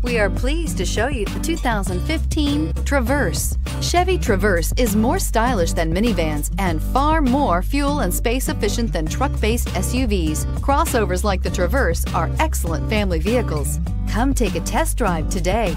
We are pleased to show you the 2015 Traverse. Chevy Traverse is more stylish than minivans and far more fuel and space efficient than truck-based SUVs. Crossovers like the Traverse are excellent family vehicles. Come take a test drive today.